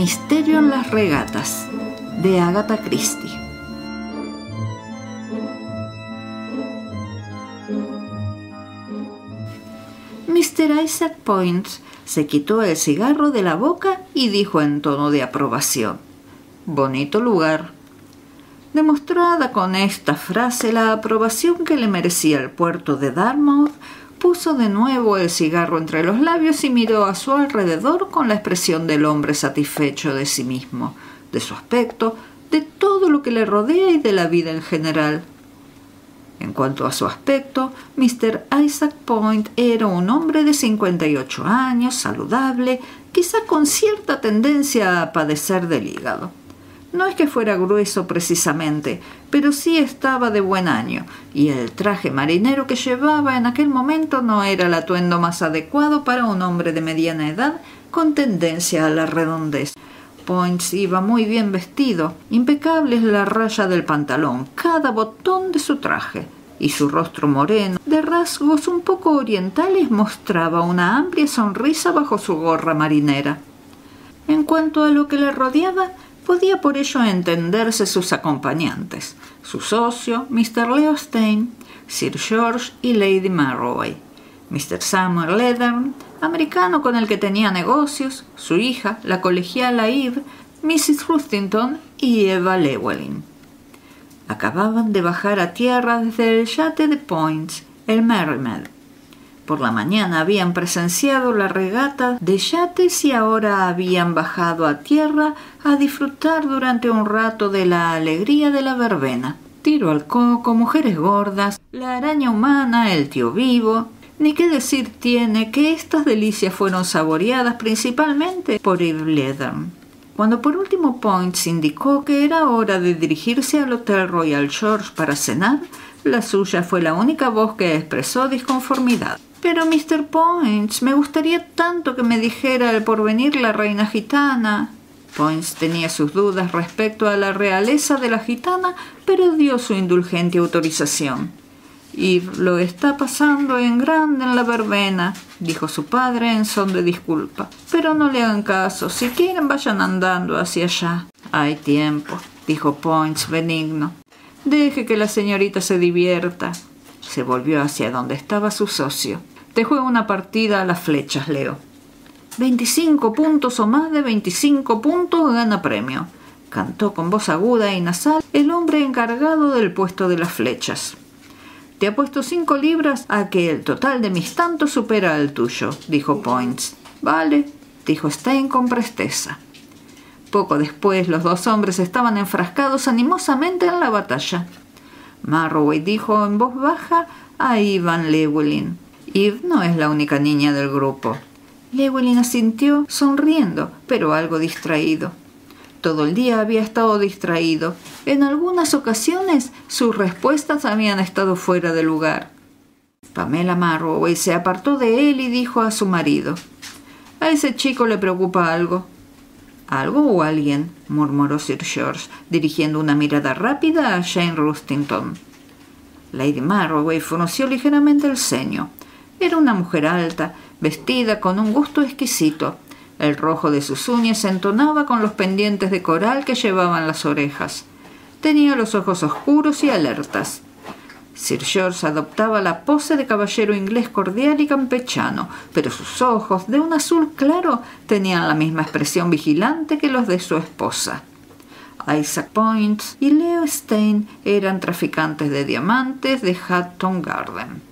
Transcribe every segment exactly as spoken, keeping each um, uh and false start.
Misterio en las regatas, de Agatha Christie. mister Isaac Point se quitó el cigarro de la boca y dijo en tono de aprobación: «Bonito lugar». Demostrada con esta frase la aprobación que le merecía el puerto de Dartmouth, puso de nuevo el cigarro entre los labios y miró a su alrededor con la expresión del hombre satisfecho de sí mismo, de su aspecto, de todo lo que le rodea y de la vida en general. En cuanto a su aspecto, mister Isaac Point era un hombre de cincuenta y ocho años, saludable, quizá con cierta tendencia a padecer del hígado. No es que fuera grueso precisamente, pero sí estaba de buen año, y el traje marinero que llevaba en aquel momento no era el atuendo más adecuado para un hombre de mediana edad con tendencia a la redondez. Points iba muy bien vestido, impecable es la raya del pantalón, cada botón de su traje, y su rostro moreno, de rasgos un poco orientales, mostraba una amplia sonrisa bajo su gorra marinera. En cuanto a lo que le rodeaba, podía por ello entenderse sus acompañantes, su socio, mister Leo Stein, Sir George y Lady Marroway, mister Samuel Leathern, americano con el que tenía negocios, su hija, la colegiala Eve, missus Rustington y Eva Lewelyn. Acababan de bajar a tierra desde el yate de Points, el Merrymaid. Por la mañana habían presenciado la regata de yates y ahora habían bajado a tierra a disfrutar durante un rato de la alegría de la verbena. Tiro al coco, mujeres gordas, la araña humana, el tío vivo. Ni qué decir tiene que estas delicias fueron saboreadas principalmente por Eve Leder. Cuando por último Points indicó que era hora de dirigirse al Hotel Royal George para cenar, la suya fue la única voz que expresó disconformidad. «Pero, mister Points, me gustaría tanto que me dijera el porvenir la reina gitana». Points tenía sus dudas respecto a la realeza de la gitana, pero dio su indulgente autorización. «Eve lo está pasando en grande en la verbena», dijo su padre en son de disculpa. «Pero no le hagan caso, si quieren vayan andando hacia allá». «Hay tiempo», dijo Points benigno. «Deje que la señorita se divierta». Se volvió hacia donde estaba su socio. «Te juego una partida a las flechas, Leo. veinticinco puntos o más de veinticinco puntos gana premio», cantó con voz aguda y nasal el hombre encargado del puesto de las flechas. «Te apuesto cinco libras a que el total de mis tantos supera al tuyo», dijo Points. «Vale», dijo Stein con presteza. Poco después los dos hombres estaban enfrascados animosamente en la batalla. Marroway dijo en voz baja a Ivan Lewelyn: «Eve no es la única niña del grupo». Lewelyn asintió, sonriendo, pero algo distraído. Todo el día había estado distraído. En algunas ocasiones sus respuestas habían estado fuera de lugar. Pamela Marroway se apartó de él y dijo a su marido: «A ese chico le preocupa algo». «¿Algo o alguien?», murmuró Sir George, dirigiendo una mirada rápida a Jane Rustington. Lady Marroway frunció ligeramente el ceño. Era una mujer alta, vestida con un gusto exquisito. El rojo de sus uñas se entonaba con los pendientes de coral que llevaban las orejas. Tenía los ojos oscuros y alertas. Sir George adoptaba la pose de caballero inglés cordial y campechano, pero sus ojos, de un azul claro, tenían la misma expresión vigilante que los de su esposa. Isaac Points y Leo Stein eran traficantes de diamantes de Hatton Garden.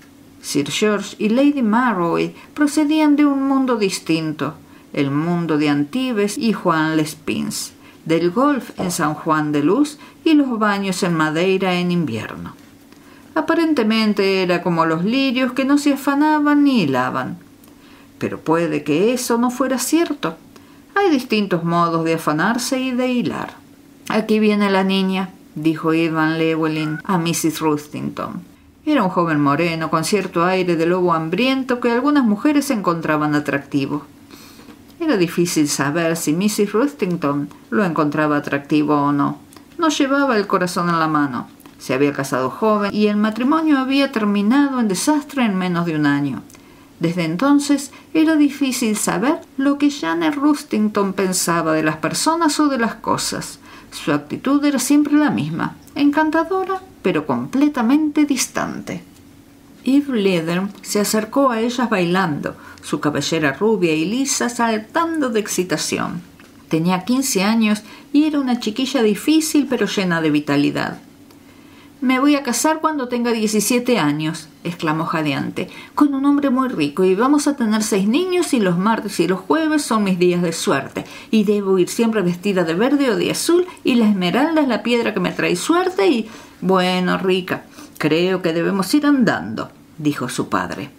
Sir George y Lady Marroway procedían de un mundo distinto, el mundo de Antibes y Juan Les Pins, del golf en San Juan de Luz y los baños en Madeira en invierno. Aparentemente era como los lirios que no se afanaban ni hilaban. Pero puede que eso no fuera cierto. Hay distintos modos de afanarse y de hilar. «Aquí viene la niña», dijo Ivan Lewelyn a missus Rustington. Era un joven moreno con cierto aire de lobo hambriento que algunas mujeres encontraban atractivo. Era difícil saber si missus Rustington lo encontraba atractivo o no. No llevaba el corazón en la mano. Se había casado joven y el matrimonio había terminado en desastre en menos de un año. Desde entonces era difícil saber lo que Janet Rustington pensaba de las personas o de las cosas. Su actitud era siempre la misma, encantadora pero completamente distante. Eve Leder se acercó a ellas bailando, su cabellera rubia y lisa saltando de excitación. Tenía quince años y era una chiquilla difícil pero llena de vitalidad. «Me voy a casar cuando tenga diecisiete años», exclamó jadeante, «con un hombre muy rico y vamos a tener seis niños y los martes y los jueves son mis días de suerte y debo ir siempre vestida de verde o de azul y la esmeralda es la piedra que me trae suerte y...» «Bueno, rica, creo que debemos ir andando», dijo su padre.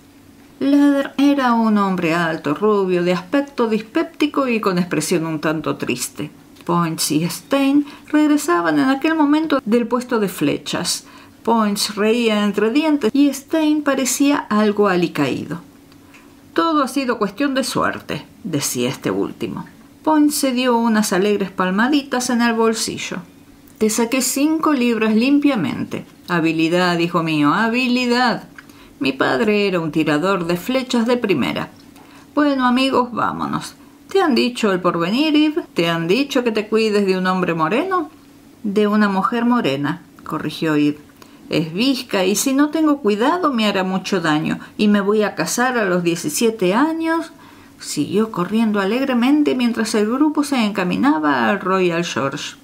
Leather era un hombre alto, rubio, de aspecto dispéptico y con expresión un tanto triste. Points y Stein regresaban en aquel momento del puesto de flechas. Points reía entre dientes y Stein parecía algo alicaído. «Todo ha sido cuestión de suerte», decía este último. Points se dio unas alegres palmaditas en el bolsillo. «Te saqué cinco libras limpiamente. Habilidad, hijo mío, habilidad. Mi padre era un tirador de flechas de primera. Bueno, amigos, vámonos. ¿Te han dicho el porvenir, Eve? ¿Te han dicho que te cuides de un hombre moreno?» «De una mujer morena», corrigió Eve. «Es bizca y si no tengo cuidado me hará mucho daño y me voy a casar a los diecisiete años». Siguió corriendo alegremente mientras el grupo se encaminaba al Royal George.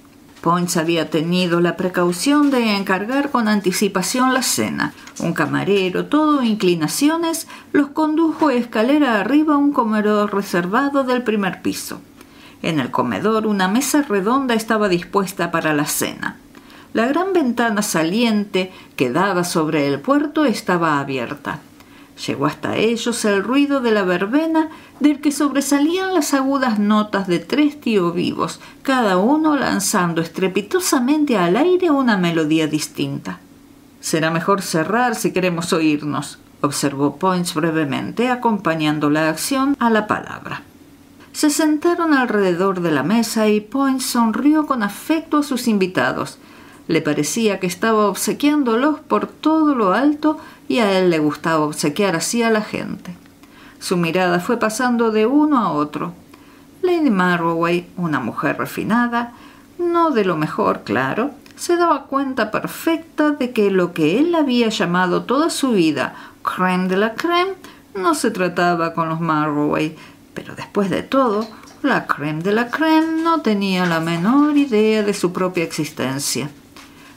Ponce había tenido la precaución de encargar con anticipación la cena. Un camarero, todo inclinaciones, los condujo escalera arriba a un comedor reservado del primer piso. En el comedor una mesa redonda estaba dispuesta para la cena. La gran ventana saliente que daba sobre el puerto estaba abierta. Llegó hasta ellos el ruido de la verbena, del que sobresalían las agudas notas de tres tiovivos, cada uno lanzando estrepitosamente al aire una melodía distinta. «Será mejor cerrar si queremos oírnos», observó Points brevemente, acompañando la acción a la palabra. Se sentaron alrededor de la mesa y Points sonrió con afecto a sus invitados. Le parecía que estaba obsequiándolos por todo lo alto y a él le gustaba obsequiar así a la gente. Su mirada fue pasando de uno a otro. Lady Marroway, una mujer refinada, no de lo mejor, claro, se daba cuenta perfecta de que lo que él había llamado toda su vida crème de la crème no se trataba con los Marroway, pero después de todo, la crème de la crème no tenía la menor idea de su propia existencia.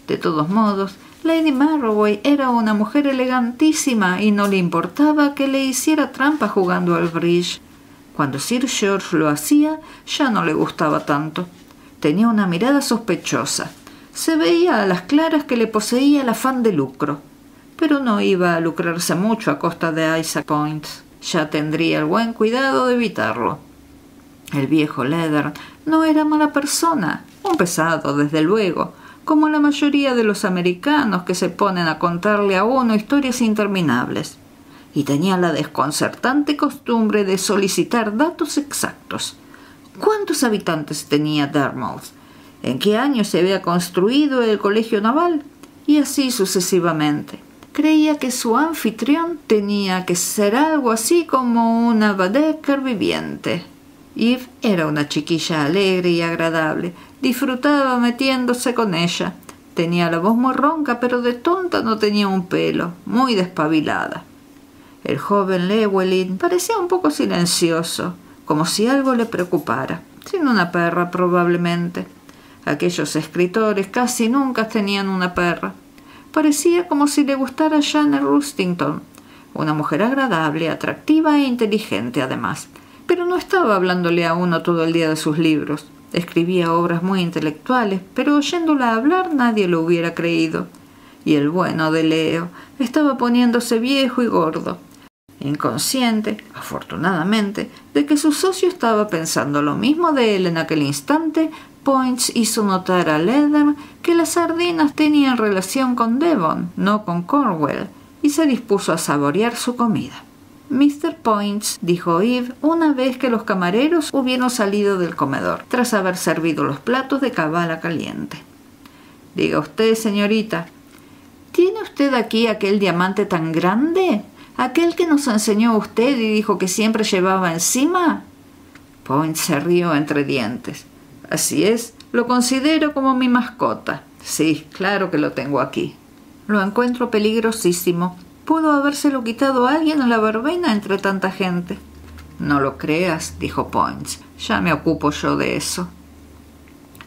De todos modos, Lady Marroway era una mujer elegantísima y no le importaba que le hiciera trampa jugando al bridge. Cuando Sir George lo hacía, ya no le gustaba tanto. Tenía una mirada sospechosa. Se veía a las claras que le poseía el afán de lucro. Pero no iba a lucrarse mucho a costa de Isaac Point. Ya tendría el buen cuidado de evitarlo. El viejo Leather no era mala persona, un pesado desde luego, como la mayoría de los americanos que se ponen a contarle a uno historias interminables, y tenía la desconcertante costumbre de solicitar datos exactos. ¿Cuántos habitantes tenía Dartmouth? ¿En qué año se había construido el colegio naval? Y así sucesivamente. Creía que su anfitrión tenía que ser algo así como una Baedeker viviente. Eve era una chiquilla alegre y agradable. Disfrutaba metiéndose con ella. Tenía la voz muy ronca, pero de tonta no tenía un pelo, muy despabilada. El joven Lewelyn parecía un poco silencioso, como si algo le preocupara. Sin una perra, probablemente. Aquellos escritores casi nunca tenían una perra. Parecía como si le gustara Janet Rustington, una mujer agradable, atractiva e inteligente además. Pero no estaba hablándole a uno todo el día de sus libros. Escribía obras muy intelectuales, pero oyéndola hablar nadie lo hubiera creído. Y el bueno de Leo estaba poniéndose viejo y gordo, inconsciente, afortunadamente, de que su socio estaba pensando lo mismo de él en aquel instante. Points hizo notar a Leather que las sardinas tenían relación con Devon, no con Cornwell, y se dispuso a saborear su comida. «mister Points», dijo Eve, una vez que los camareros hubieron salido del comedor, tras haber servido los platos de cabala caliente. «Diga usted, señorita, ¿tiene usted aquí aquel diamante tan grande? ¿Aquel que nos enseñó usted y dijo que siempre llevaba encima? Point se rió entre dientes. Así es, lo considero como mi mascota. Sí, claro que lo tengo aquí. Lo encuentro peligrosísimo. Pudo habérselo quitado a alguien a la verbena entre tanta gente. No lo creas, dijo Poins. Ya me ocupo yo de eso.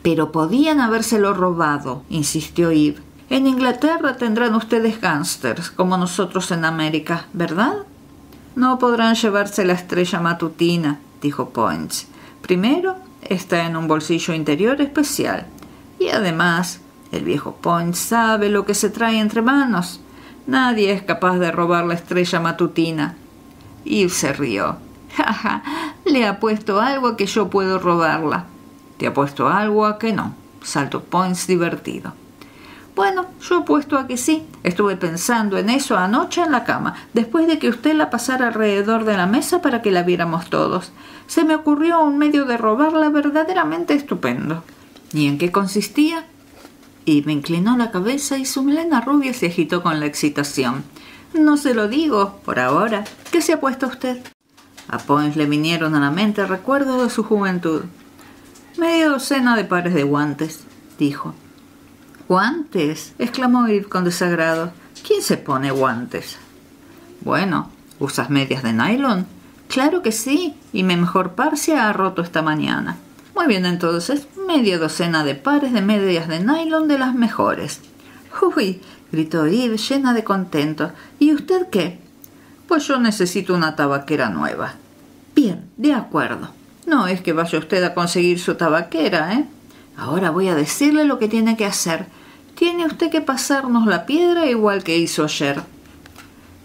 Pero podían habérselo robado, insistió Eve. En Inglaterra tendrán ustedes gángsters, como nosotros en América, ¿verdad? No podrán llevarse la estrella matutina, dijo Poins. Primero, está en un bolsillo interior especial. Y además, el viejo Poins sabe lo que se trae entre manos. Nadie es capaz de robar la estrella matutina. Eve se rió. Jaja, le apuesto algo a que yo puedo robarla. Te apuesto algo a que no, saltó Poins divertido. Bueno, yo apuesto a que sí. Estuve pensando en eso anoche en la cama, después de que usted la pasara alrededor de la mesa para que la viéramos todos. Se me ocurrió un medio de robarla verdaderamente estupendo. ¿Y en qué consistía? Y me inclinó la cabeza y su melena rubia se agitó con la excitación. No se lo digo, por ahora. ¿Qué se apuesta usted? A Poins le vinieron a la mente recuerdos de su juventud. Media docena de pares de guantes, dijo. —¿Guantes? —exclamó Eve con desagrado. —¿Quién se pone guantes? —Bueno, ¿usas medias de nylon? —Claro que sí, y mi mejor par se ha roto esta mañana. —Muy bien, entonces, media docena de pares de medias de nylon de las mejores. —¡Uy! —gritó Eve llena de contento. —¿Y usted qué? —Pues yo necesito una tabaquera nueva. —Bien, de acuerdo. No es que vaya usted a conseguir su tabaquera, ¿eh? Ahora voy a decirle lo que tiene que hacer. Tiene usted que pasarnos la piedra igual que hizo ayer.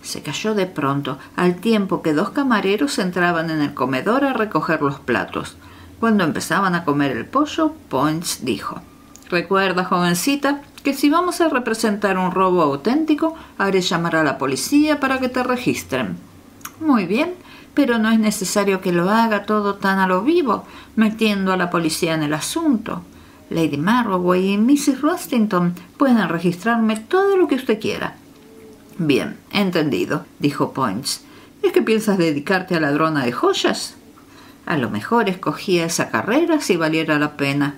Se cayó de pronto, al tiempo que dos camareros entraban en el comedor a recoger los platos. Cuando empezaban a comer el pollo, Poins dijo: «Recuerda, jovencita, que si vamos a representar un robo auténtico, haré llamar a la policía para que te registren». «Muy bien». Pero no es necesario que lo haga todo tan a lo vivo, metiendo a la policía en el asunto. Lady Marroway y misis Rustington pueden registrarme todo lo que usted quiera. Bien, entendido, dijo Poins. ¿Es que piensas dedicarte a ladrona de joyas? A lo mejor escogía esa carrera si valiera la pena.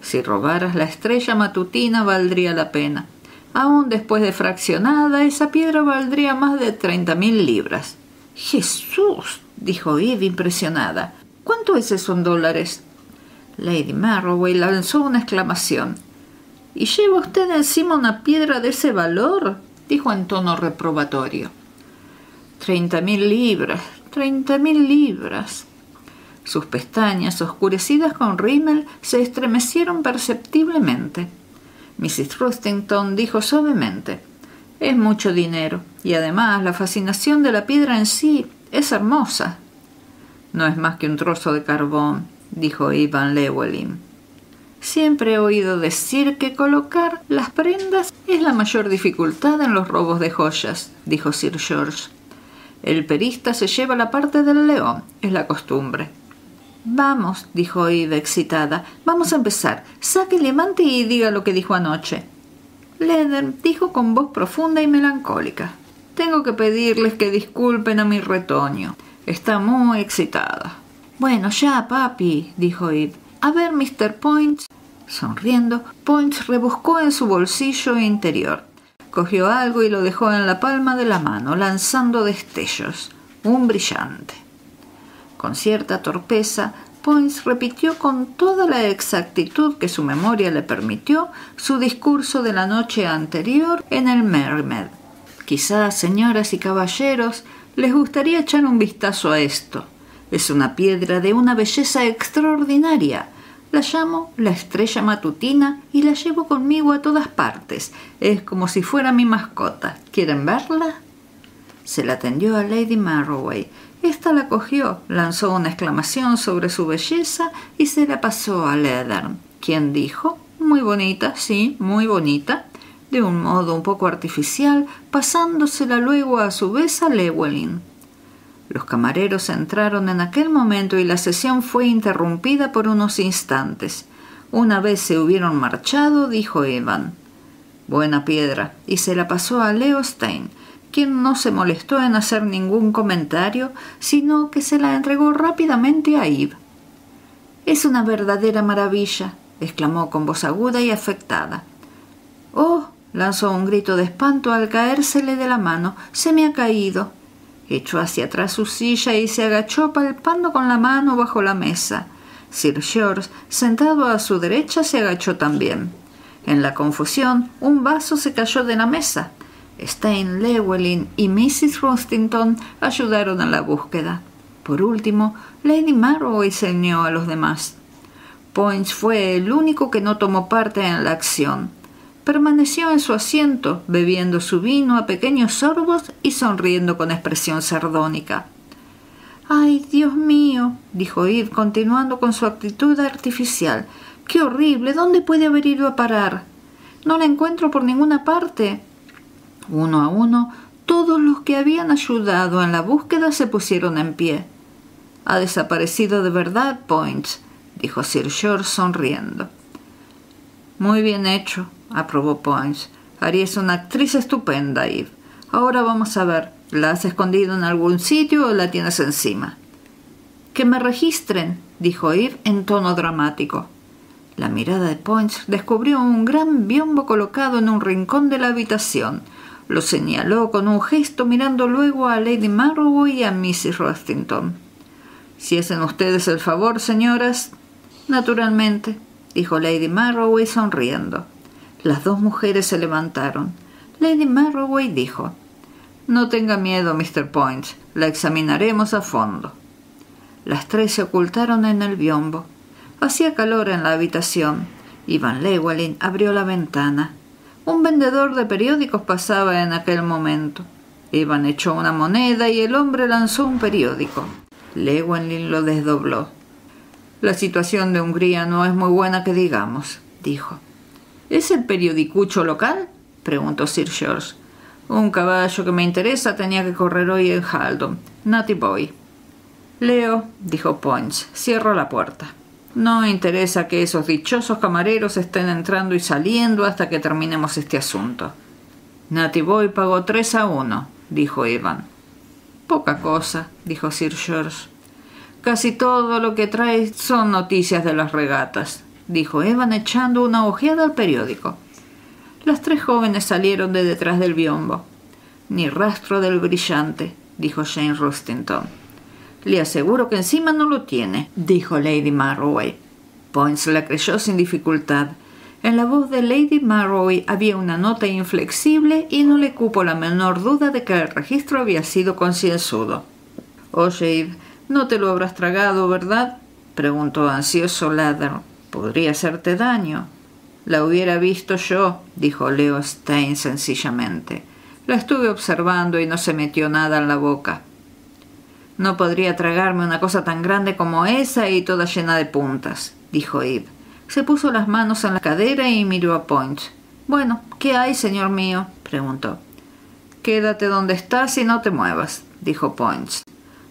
Si robaras la estrella matutina valdría la pena. Aún después de fraccionada, esa piedra valdría más de treinta mil libras. —¡Jesús! —dijo Eve impresionada—. ¿Cuánto es eso en dólares? Lady Marroway lanzó una exclamación. —¿Y lleva usted encima una piedra de ese valor? —dijo en tono reprobatorio. —Treinta mil libras, treinta mil libras. Sus pestañas, oscurecidas con rímel, se estremecieron perceptiblemente. misis Rustington dijo suavemente: —Es mucho dinero, y además la fascinación de la piedra en sí es hermosa. —No es más que un trozo de carbón —dijo Ivan Lewelyn—. Siempre he oído decir que colocar las prendas es la mayor dificultad en los robos de joyas —dijo Sir George—. El perista se lleva la parte del león, es la costumbre. —Vamos —dijo Iva excitada—, vamos a empezar. Saque el diamante y diga lo que dijo anoche. Leather dijo con voz profunda y melancólica: «Tengo que pedirles que disculpen a mi retoño. Está muy excitada». «Bueno, ya, papi», dijo Eve. «A ver, mister Points». Sonriendo, Points rebuscó en su bolsillo interior. Cogió algo y lo dejó en la palma de la mano, lanzando destellos. Un brillante. Con cierta torpeza, Poins repitió con toda la exactitud que su memoria le permitió su discurso de la noche anterior en el Merrymaid. Quizás, señoras y caballeros, les gustaría echar un vistazo a esto. Es una piedra de una belleza extraordinaria. La llamo la estrella matutina y la llevo conmigo a todas partes. Es como si fuera mi mascota. ¿Quieren verla? Se la tendió a Lady Marroway. Esta la cogió, lanzó una exclamación sobre su belleza y se la pasó a Leathern, quien dijo: «Muy bonita, sí, muy bonita», de un modo un poco artificial, pasándosela luego a su vez a Lewelyn. Los camareros entraron en aquel momento y la sesión fue interrumpida por unos instantes. Una vez se hubieron marchado, dijo Evan: «Buena piedra», y se la pasó a Leo Stein, quien no se molestó en hacer ningún comentario, sino que se la entregó rápidamente a Eve. —Es una verdadera maravilla —exclamó con voz aguda y afectada. —¡Oh! —lanzó un grito de espanto al caérsele de la mano—, se me ha caído. Echó hacia atrás su silla y se agachó palpando con la mano bajo la mesa. Sir George, sentado a su derecha, se agachó también. En la confusión, un vaso se cayó de la mesa. Stein, Lewelyn y missus Rustington ayudaron en la búsqueda. Por último, Lady Marroway se unió a los demás. Poins fue el único que no tomó parte en la acción. Permaneció en su asiento, bebiendo su vino a pequeños sorbos y sonriendo con expresión sardónica. —¡Ay, Dios mío! —dijo Eve, continuando con su actitud artificial—. ¡Qué horrible! ¿Dónde puede haber ido a parar? No la encuentro por ninguna parte. Uno a uno, todos los que habían ayudado en la búsqueda se pusieron en pie. —Ha desaparecido de verdad, Poins —dijo Sir George sonriendo. —Muy bien hecho —aprobó Poins—. Harías una actriz estupenda, Eve. Ahora vamos a ver, ¿la has escondido en algún sitio o la tienes encima? —Que me registren —dijo Eve en tono dramático. La mirada de Poins descubrió un gran biombo colocado en un rincón de la habitación. Lo señaló con un gesto, mirando luego a Lady Marroway y a missus Rustington. —Si hacen ustedes el favor, señoras. —Naturalmente —dijo Lady Marroway sonriendo. Las dos mujeres se levantaron. Lady Marroway dijo: —No tenga miedo, mister Poins. La examinaremos a fondo. Las tres se ocultaron en el biombo. Hacía calor en la habitación. Ivan Lewelyn abrió la ventana. Un vendedor de periódicos pasaba en aquel momento. Ivan echó una moneda y el hombre lanzó un periódico. Lewelyn lo desdobló. —La situación de Hungría no es muy buena que digamos —dijo. —¿Es el periodicucho local? —preguntó Sir George. —Un caballo que me interesa tenía que correr hoy en Haldon. Naughty Boy. —Leo —dijo Poins—, cierro la puerta. No interesa que esos dichosos camareros estén entrando y saliendo hasta que terminemos este asunto. —Naughty Boy pagó tres a uno —dijo Evan. —Poca cosa —dijo Sir George. —Casi todo lo que trae son noticias de las regatas —dijo Evan echando una ojeada al periódico. Las tres jóvenes salieron de detrás del biombo. —Ni rastro del brillante —dijo Jane Rustington. —Le aseguro que encima no lo tiene —dijo Lady Marroway. Poins la creyó sin dificultad. En la voz de Lady Marroway había una nota inflexible y no le cupo la menor duda de que el registro había sido concienzudo. —Oye, Eve, no te lo habrás tragado, ¿verdad? —preguntó ansioso Leathern. —Podría hacerte daño. —La hubiera visto yo —dijo Leo Stein sencillamente—. La estuve observando y no se metió nada en la boca. —No podría tragarme una cosa tan grande como esa y toda llena de puntas —dijo Eve. Se puso las manos en la cadera y miró a Poins. —Bueno, ¿qué hay, señor mío? —preguntó. —Quédate donde estás y no te muevas —dijo Poins.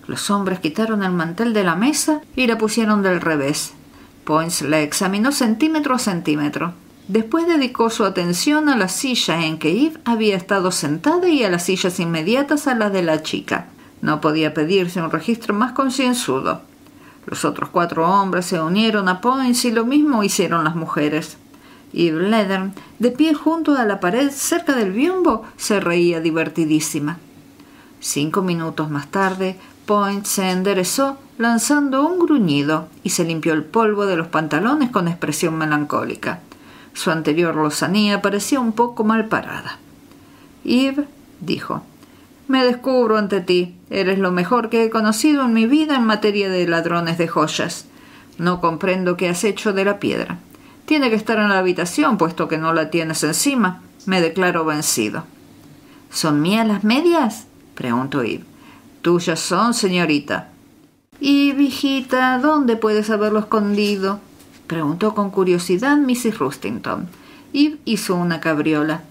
Los hombres quitaron el mantel de la mesa y la pusieron del revés. Poins la examinó centímetro a centímetro. Después dedicó su atención a la silla en que Eve había estado sentada y a las sillas inmediatas a las de la chica. No podía pedirse un registro más concienzudo. Los otros cuatro hombres se unieron a Poins y lo mismo hicieron las mujeres. Eve Leder, de pie junto a la pared cerca del biombo, se reía divertidísima. Cinco minutos más tarde, Poins se enderezó lanzando un gruñido y se limpió el polvo de los pantalones con expresión melancólica. Su anterior lozanía parecía un poco mal parada. —Eve —dijo—. Me descubro ante ti. Eres lo mejor que he conocido en mi vida en materia de ladrones de joyas. No comprendo qué has hecho de la piedra. Tiene que estar en la habitación, puesto que no la tienes encima. Me declaro vencido. —¿Son mías las medias? —preguntó Eve. —Tuyas son, señorita. —Y, hijita, ¿dónde puedes haberlo escondido? —preguntó con curiosidad missus Rustington. Eve hizo una cabriola.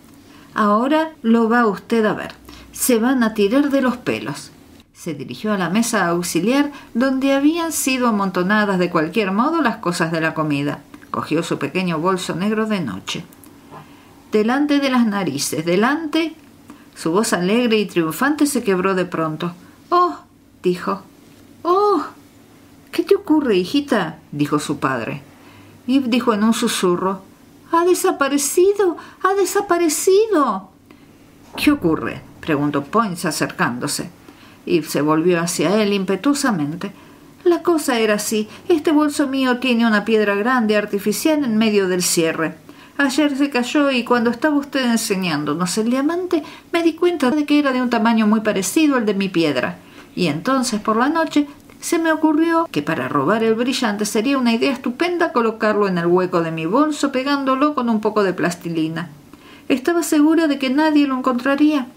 —Ahora lo va usted a ver. Se van a tirar de los pelos. Se dirigió a la mesa auxiliar donde habían sido amontonadas de cualquier modo las cosas de la comida. Cogió su pequeño bolso negro de noche. —Delante de las narices, delante. Su voz alegre y triunfante se quebró de pronto. —¡Oh! —dijo. —¡Oh! —¿Qué te ocurre, hijita? —dijo su padre. Eve dijo en un susurro: —¡Ha desaparecido! ¡Ha desaparecido! —¿Qué ocurre? —preguntó Poins acercándose. Eve se volvió hacia él impetuosamente. —La cosa era así. Este bolso mío tiene una piedra grande artificial en medio del cierre. Ayer se cayó y cuando estaba usted enseñándonos el diamante me di cuenta de que era de un tamaño muy parecido al de mi piedra. Y entonces por la noche se me ocurrió que para robar el brillante sería una idea estupenda colocarlo en el hueco de mi bolso pegándolo con un poco de plastilina. Estaba segura de que nadie lo encontraría.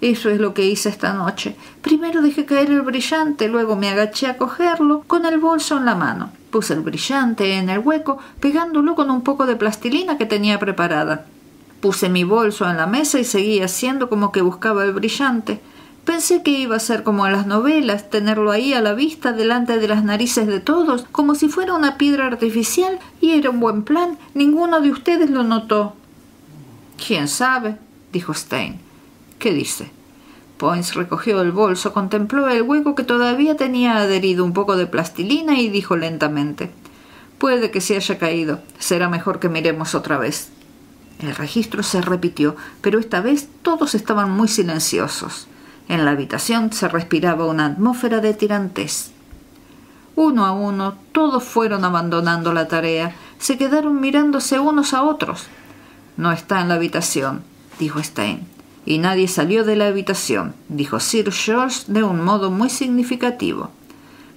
Eso es lo que hice esta noche. Primero dejé caer el brillante, luego me agaché a cogerlo con el bolso en la mano. Puse el brillante en el hueco, pegándolo con un poco de plastilina que tenía preparada. Puse mi bolso en la mesa y seguí haciendo como que buscaba el brillante. Pensé que iba a ser como en las novelas, tenerlo ahí a la vista, delante de las narices de todos, como si fuera una piedra artificial, y era un buen plan. Ninguno de ustedes lo notó. —¿Quién sabe? —dijo Stein. —¿Qué dice? Poins recogió el bolso, contempló el hueco que todavía tenía adherido un poco de plastilina y dijo lentamente: —Puede que se haya caído. Será mejor que miremos otra vez. El registro se repitió, pero esta vez todos estaban muy silenciosos. En la habitación se respiraba una atmósfera de tirantez. Uno a uno, todos fueron abandonando la tarea. Se quedaron mirándose unos a otros. —No está en la habitación —dijo Stein. —Y nadie salió de la habitación —dijo Sir George de un modo muy significativo.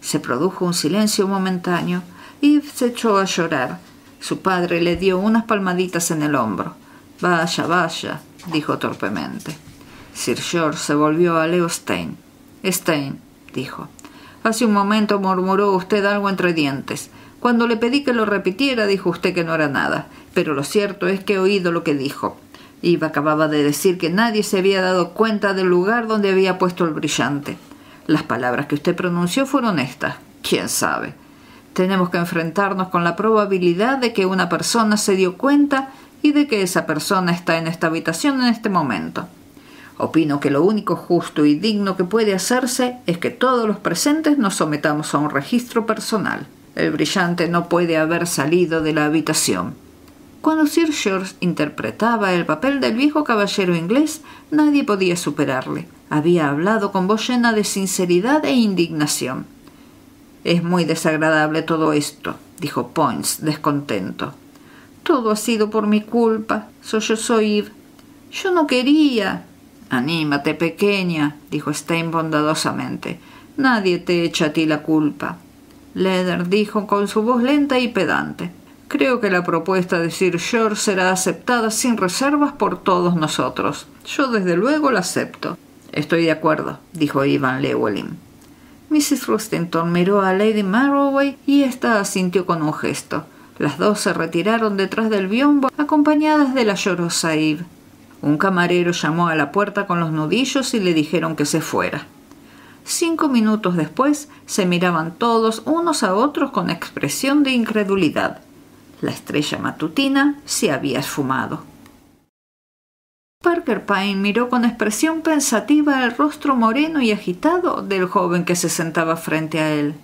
Se produjo un silencio momentáneo. Eve se echó a llorar. Su padre le dio unas palmaditas en el hombro. —Vaya, vaya —dijo torpemente. Sir George se volvió a Leo Stein. —Stein —dijo—, hace un momento murmuró usted algo entre dientes. Cuando le pedí que lo repitiera dijo usted que no era nada, pero lo cierto es que he oído lo que dijo. Eve acababa de decir que nadie se había dado cuenta del lugar donde había puesto el brillante. Las palabras que usted pronunció fueron estas: ¿quién sabe? Tenemos que enfrentarnos con la probabilidad de que una persona se dio cuenta y de que esa persona está en esta habitación en este momento. Opino que lo único justo y digno que puede hacerse es que todos los presentes nos sometamos a un registro personal. El brillante no puede haber salido de la habitación. Cuando Sir George interpretaba el papel del viejo caballero inglés, nadie podía superarle. Había hablado con voz llena de sinceridad e indignación. —Es muy desagradable todo esto —dijo Poins, descontento. —Todo ha sido por mi culpa —sollozó Eve. —Yo no quería. —Anímate, pequeña —dijo Stein bondadosamente—. Nadie te echa a ti la culpa. Leather dijo con su voz lenta y pedante: —Creo que la propuesta de Sir George será aceptada sin reservas por todos nosotros. Yo desde luego la acepto. —Estoy de acuerdo —dijo Ivan Lewelyn. misis Rustington miró a Lady Marroway y ésta asintió con un gesto. Las dos se retiraron detrás del biombo acompañadas de la llorosa Eve. Un camarero llamó a la puerta con los nudillos y le dijeron que se fuera. Cinco minutos después se miraban todos unos a otros con expresión de incredulidad. La estrella matutina se había esfumado. Parker Pine miró con expresión pensativa el rostro moreno y agitado del joven que se sentaba frente a él.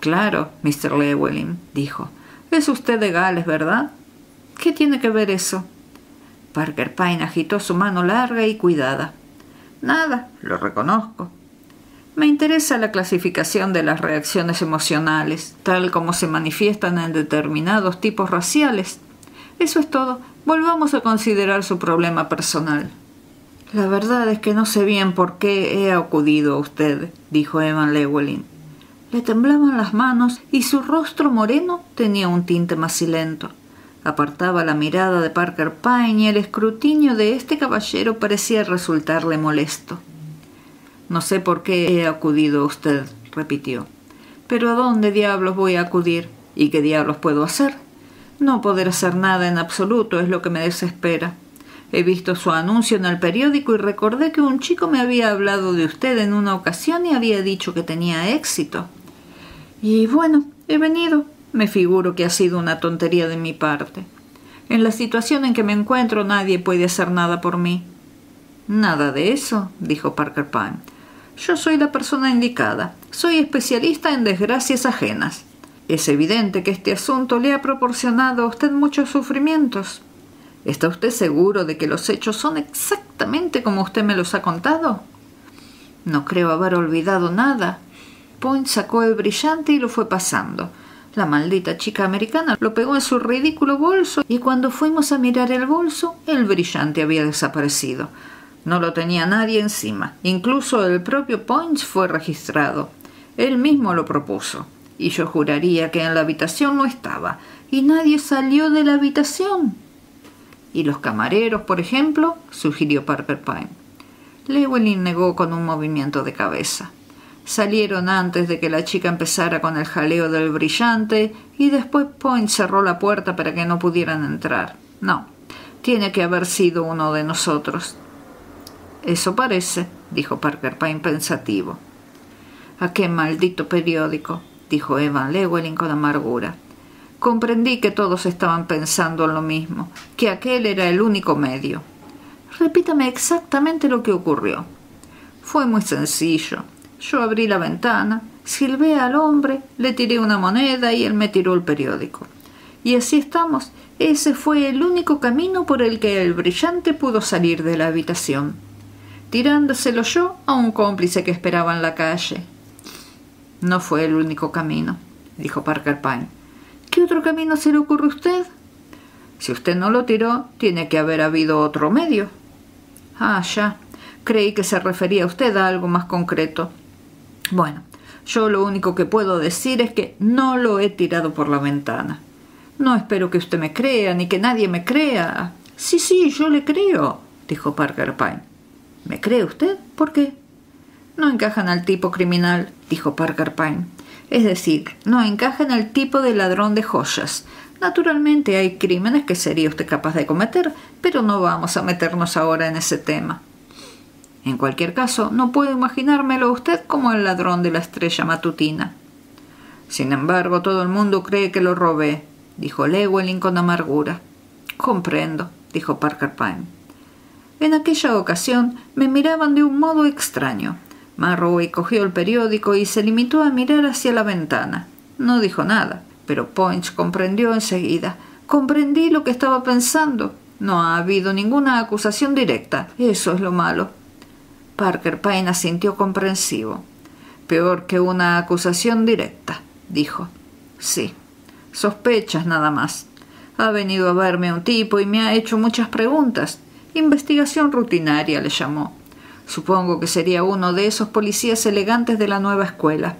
—Claro, mister Lewelyn —dijo—, es usted de Gales, ¿verdad? —¿Qué tiene que ver eso? Parker Pine agitó su mano larga y cuidada. —Nada, lo reconozco. Me interesa la clasificación de las reacciones emocionales, tal como se manifiestan en determinados tipos raciales. Eso es todo. Volvamos a considerar su problema personal. —La verdad es que no sé bien por qué he acudido a usted —dijo Evan Lewelyn. Le temblaban las manos y su rostro moreno tenía un tinte macilento. Apartaba la mirada de Parker Pine y el escrutinio de este caballero parecía resultarle molesto. —No sé por qué he acudido a usted —repitió—. Pero ¿a dónde diablos voy a acudir? ¿Y qué diablos puedo hacer? No poder hacer nada en absoluto es lo que me desespera. He visto su anuncio en el periódico y recordé que un chico me había hablado de usted en una ocasión y había dicho que tenía éxito. Y bueno, he venido. Me figuro que ha sido una tontería de mi parte. En la situación en que me encuentro nadie puede hacer nada por mí. Nada de eso, dijo Parker Pine. Yo soy la persona indicada. Soy especialista en desgracias ajenas. Es evidente que este asunto le ha proporcionado a usted muchos sufrimientos. ¿Está usted seguro de que los hechos son exactamente como usted me los ha contado? No creo haber olvidado nada. Point sacó el brillante y lo fue pasando. La maldita chica americana lo pegó en su ridículo bolso y cuando fuimos a mirar el bolso, el brillante había desaparecido. No lo tenía nadie encima. Incluso el propio Points fue registrado. Él mismo lo propuso. Y yo juraría que en la habitación no estaba. Y nadie salió de la habitación. ¿Y los camareros, por ejemplo? Sugirió Parker Pine. Lewelyn negó con un movimiento de cabeza. Salieron antes de que la chica empezara con el jaleo del brillante y después Points cerró la puerta para que no pudieran entrar. No, tiene que haber sido uno de nosotros. —Eso parece —dijo Parker Pine pensativo. —¿A qué maldito periódico? —dijo Evan Lewelyn con amargura. Comprendí que todos estaban pensando en lo mismo, que aquel era el único medio. —Repítame exactamente lo que ocurrió. —Fue muy sencillo. Yo abrí la ventana, silbé al hombre, le tiré una moneda y él me tiró el periódico. Y así estamos. Ese fue el único camino por el que el brillante pudo salir de la habitación. Tirándoselo yo a un cómplice que esperaba en la calle. —No fue el único camino —dijo Parker Pine. —¿Qué otro camino se le ocurre a usted? —Si usted no lo tiró, tiene que haber habido otro medio. —Ah, ya. Creí que se refería a usted a algo más concreto. Bueno, yo lo único que puedo decir es que no lo he tirado por la ventana. No espero que usted me crea, ni que nadie me crea. —Sí, sí, yo le creo —dijo Parker Pine. —¿Me cree usted? ¿Por qué? —No encajan al tipo criminal —dijo Parker Pine—. Es decir, no encajan al tipo de ladrón de joyas. Naturalmente hay crímenes que sería usted capaz de cometer, pero no vamos a meternos ahora en ese tema. En cualquier caso, no puedo imaginármelo usted como el ladrón de la estrella matutina. —Sin embargo, todo el mundo cree que lo robé —dijo Lewelyn con amargura. —Comprendo —dijo Parker Pine—. En aquella ocasión me miraban de un modo extraño. Marroway cogió el periódico y se limitó a mirar hacia la ventana. No dijo nada, pero Points comprendió enseguida. Comprendí lo que estaba pensando. No ha habido ninguna acusación directa. Eso es lo malo. Parker Pine asintió comprensivo. Peor que una acusación directa, dijo. Sí, sospechas nada más. Ha venido a verme un tipo y me ha hecho muchas preguntas. Investigación rutinaria le llamó. Supongo que sería uno de esos policías elegantes de la nueva escuela.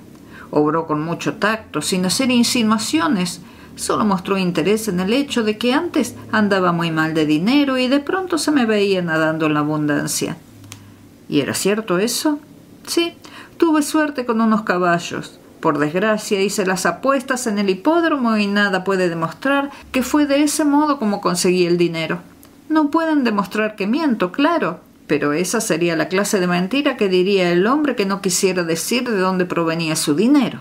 Obró con mucho tacto, sin hacer insinuaciones. Solo mostró interés en el hecho de que antes andaba muy mal de dinero y de pronto se me veía nadando en la abundancia. ¿Y era cierto eso? Sí, tuve suerte con unos caballos. Por desgracia hice las apuestas en el hipódromo y nada puede demostrar que fue de ese modo como conseguí el dinero. No pueden demostrar que miento, claro, pero esa sería la clase de mentira que diría el hombre que no quisiera decir de dónde provenía su dinero.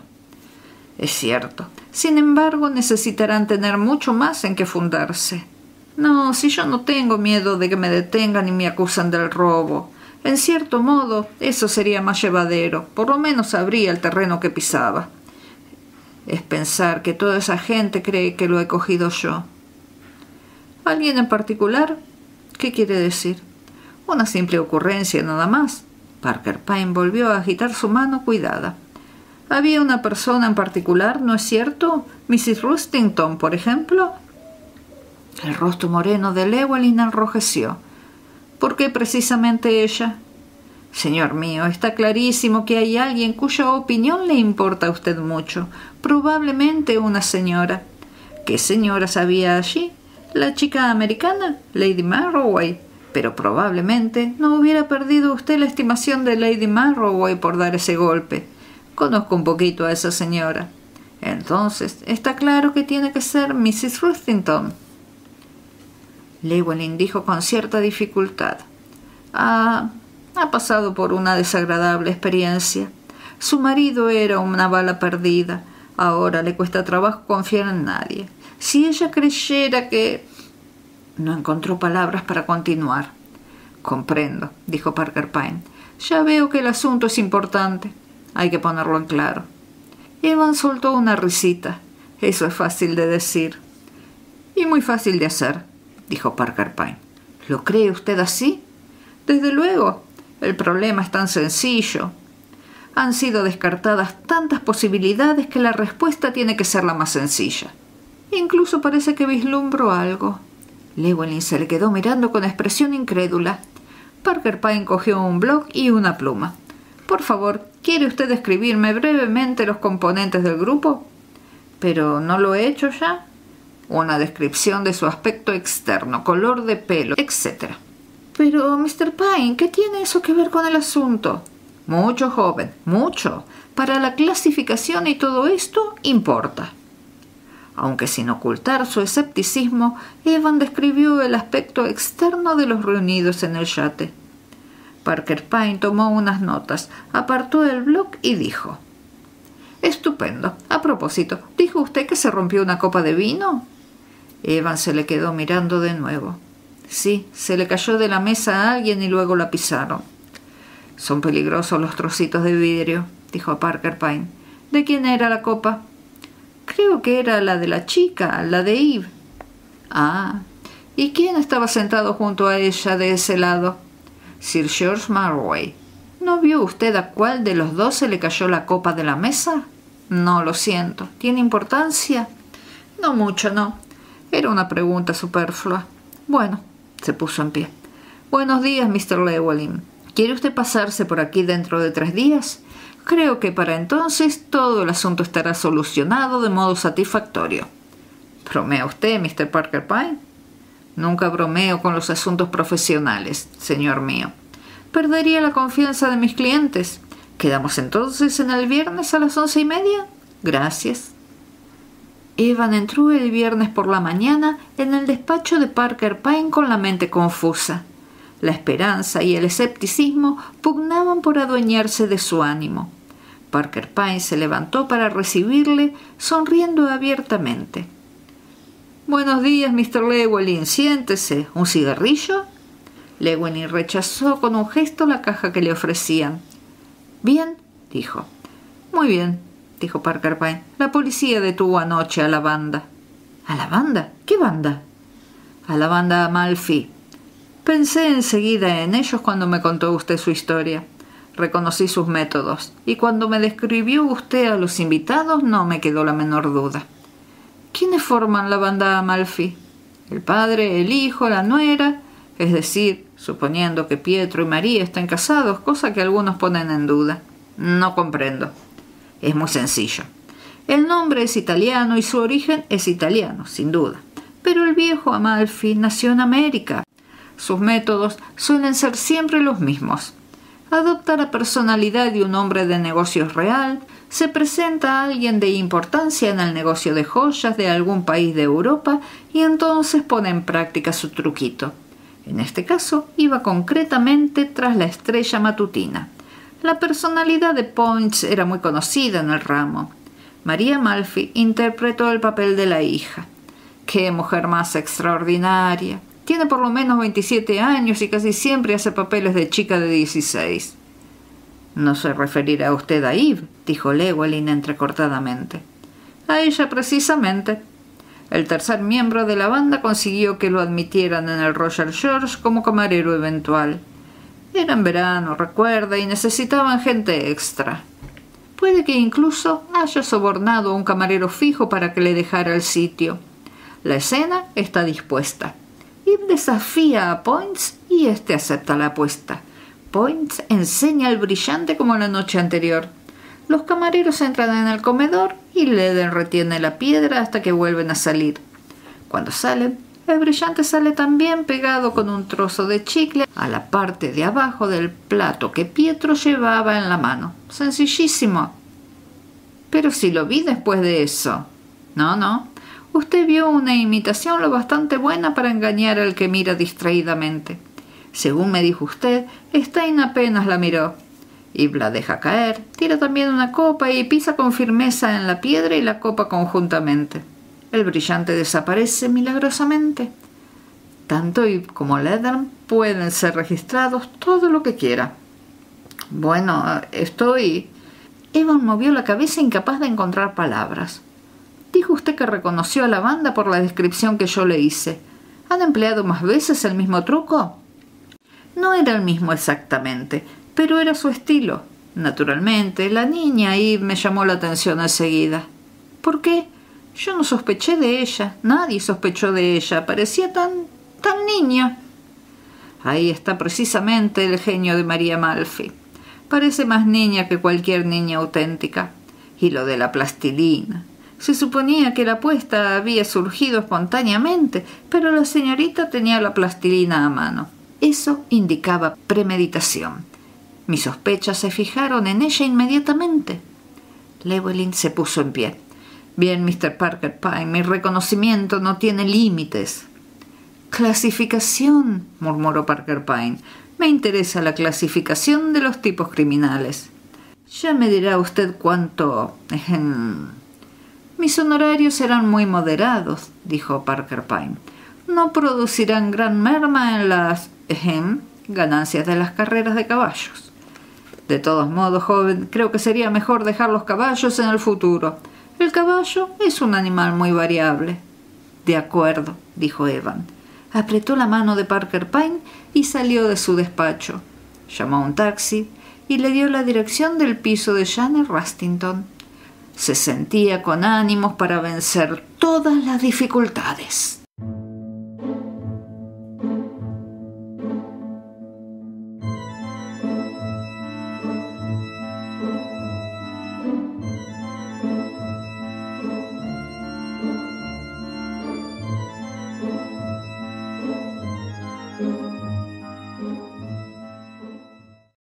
Es cierto. Sin embargo, necesitarán tener mucho más en que fundarse. No, si yo no tengo miedo de que me detengan y me acusan del robo. En cierto modo, eso sería más llevadero. Por lo menos sabría el terreno que pisaba. Es pensar que toda esa gente cree que lo he cogido yo. ¿Alguien en particular? ¿Qué quiere decir? Una simple ocurrencia, nada más. Parker Pine volvió a agitar su mano cuidada. Había una persona en particular, ¿no es cierto? misis Rustington, por ejemplo. El rostro moreno de Lewelyn enrojeció. ¿Por qué precisamente ella? Señor mío, está clarísimo que hay alguien cuya opinión le importa a usted mucho. Probablemente una señora. ¿Qué señoras había allí? La chica americana, Lady Marroway, pero probablemente no hubiera perdido usted la estimación de Lady Marroway por dar ese golpe. Conozco un poquito a esa señora. Entonces, está claro que tiene que ser misis Rustington. Lewelyn dijo con cierta dificultad. Ah, ha pasado por una desagradable experiencia. Su marido era una bala perdida. Ahora le cuesta trabajo confiar en nadie. Si ella creyera que... No encontró palabras para continuar. —Comprendo —dijo Parker Pine—. Ya veo que el asunto es importante. Hay que ponerlo en claro. Evan soltó una risita. —Eso es fácil de decir. —Y muy fácil de hacer —dijo Parker Pine—. ¿Lo cree usted así? —Desde luego. El problema es tan sencillo. Han sido descartadas tantas posibilidades que la respuesta tiene que ser la más sencilla. Incluso parece que vislumbró algo. Lewelyn se le quedó mirando con expresión incrédula. Parker Pine cogió un bloc y una pluma. —Por favor, ¿quiere usted escribirme brevemente los componentes del grupo? —¿Pero no lo he hecho ya? —Una descripción de su aspecto externo, color de pelo, etcétera —Pero, mister Pine, ¿qué tiene eso que ver con el asunto? —Mucho, joven, mucho. Para la clasificación y todo esto importa. Aunque sin ocultar su escepticismo, Evan describió el aspecto externo de los reunidos en el yate. Parker Pine tomó unas notas, apartó el bloc y dijo: —Estupendo. A propósito, ¿dijo usted que se rompió una copa de vino? Evan se le quedó mirando de nuevo. —Sí, se le cayó de la mesa a alguien y luego la pisaron. —Son peligrosos los trocitos de vidrio —dijo Parker Pine—. ¿De quién era la copa? —Creo que era la de la chica, la de Eve. —Ah, ¿y quién estaba sentado junto a ella de ese lado? —Sir George Marroway. ¿No vio usted a cuál de los dos se le cayó la copa de la mesa? —No, lo siento. ¿Tiene importancia? —No mucho, no. Era una pregunta superflua. —Bueno —se puso en pie—. Buenos días, mister Lewelyn. ¿Quiere usted pasarse por aquí dentro de tres días? Creo que para entonces todo el asunto estará solucionado de modo satisfactorio. —¿Bromea usted, mister Parker Pine? —Nunca bromeo con los asuntos profesionales, señor mío. Perdería la confianza de mis clientes. ¿Quedamos entonces en el viernes a las once y media? Gracias. Evan entró el viernes por la mañana en el despacho de Parker Pine con la mente confusa. La esperanza y el escepticismo pugnaban por adueñarse de su ánimo. Parker Pine se levantó para recibirle, sonriendo abiertamente. —Buenos días, mister Lewelyn. Siéntese. ¿Un cigarrillo? Lewelyn rechazó con un gesto la caja que le ofrecían. —Bien —dijo. —Muy bien —dijo Parker Pine—. La policía detuvo anoche a la banda. —¿A la banda? ¿Qué banda? —A la banda Amalfi. Pensé enseguida en ellos cuando me contó usted su historia. Reconocí sus métodos, y cuando me describió usted a los invitados no me quedó la menor duda. —¿Quiénes forman la banda Amalfi? —El padre, el hijo, la nuera, es decir, suponiendo que Pietro y María estén casados, cosa que algunos ponen en duda. —No comprendo. —Es muy sencillo. El nombre es italiano y su origen es italiano, sin duda. Pero el viejo Amalfi nació en América. Sus métodos suelen ser siempre los mismos. Adopta la personalidad de un hombre de negocios real, se presenta a alguien de importancia en el negocio de joyas de algún país de Europa y entonces pone en práctica su truquito. En este caso, iba concretamente tras la estrella matutina. La personalidad de Points era muy conocida en el ramo. María Amalfi interpretó el papel de la hija. ¡Qué mujer más extraordinaria! Tiene por lo menos veintisiete años y casi siempre hace papeles de chica de dieciséis. —No se referirá usted a Eve —dijo Lewelyn entrecortadamente—. A ella precisamente. El tercer miembro de la banda consiguió que lo admitieran en el Royal George como camarero eventual. Era en verano, recuerda, y necesitaban gente extra. Puede que incluso haya sobornado a un camarero fijo para que le dejara el sitio. La escena está dispuesta. Eve desafía a Points y este acepta la apuesta. Points enseña al brillante como la noche anterior. Los camareros entran en el comedor y Leaden retiene la piedra hasta que vuelven a salir. Cuando salen, el brillante sale también pegado con un trozo de chicle a la parte de abajo del plato que Pietro llevaba en la mano. Sencillísimo. —Pero si lo vi después de eso. —No, no. Usted vio una imitación lo bastante buena para engañar al que mira distraídamente. Según me dijo usted, Stein apenas la miró. Eve la deja caer, tira también una copa y pisa con firmeza en la piedra y la copa conjuntamente. El brillante desaparece milagrosamente. Tanto Eve como Leathern pueden ser registrados todo lo que quiera. Bueno, estoy... Evan movió la cabeza incapaz de encontrar palabras. Dijo usted que reconoció a la banda por la descripción que yo le hice. ¿Han empleado más veces el mismo truco? No era el mismo exactamente, pero era su estilo. Naturalmente, la niña Eve me llamó la atención enseguida. ¿Por qué? Yo no sospeché de ella. Nadie sospechó de ella. Parecía tan... tan niña. Ahí está precisamente el genio de María Amalfi. Parece más niña que cualquier niña auténtica. Y lo de la plastilina. Se suponía que la apuesta había surgido espontáneamente, pero la señorita tenía la plastilina a mano. Eso indicaba premeditación. Mis sospechas se fijaron en ella inmediatamente. Lewelyn se puso en pie. Bien, mister Parker Pine, mi reconocimiento no tiene límites. —Clasificación —murmuró Parker Pine—. Me interesa la clasificación de los tipos criminales. Ya me dirá usted cuánto... Mis honorarios serán muy moderados —dijo Parker Pine—. No producirán gran merma en las... ganancias de las carreras de caballos. De todos modos, joven, creo que sería mejor dejar los caballos en el futuro. El caballo es un animal muy variable. —De acuerdo —dijo Evan. Apretó la mano de Parker Pine y salió de su despacho. Llamó a un taxi y le dio la dirección del piso de Janet Rustington. Se sentía con ánimos para vencer todas las dificultades.